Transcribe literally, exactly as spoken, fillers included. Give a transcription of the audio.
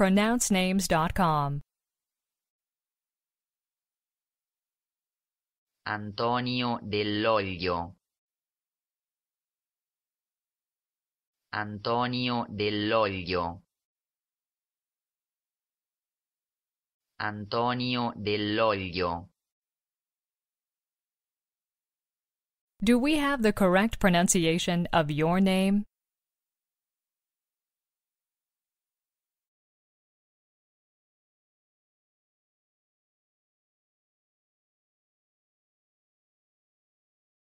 Pronounce Names punto com. Antonio Dell'Oglio. Antonio Dell'Oglio. Antonio Dell'Oglio. Do we have the correct pronunciation of your name?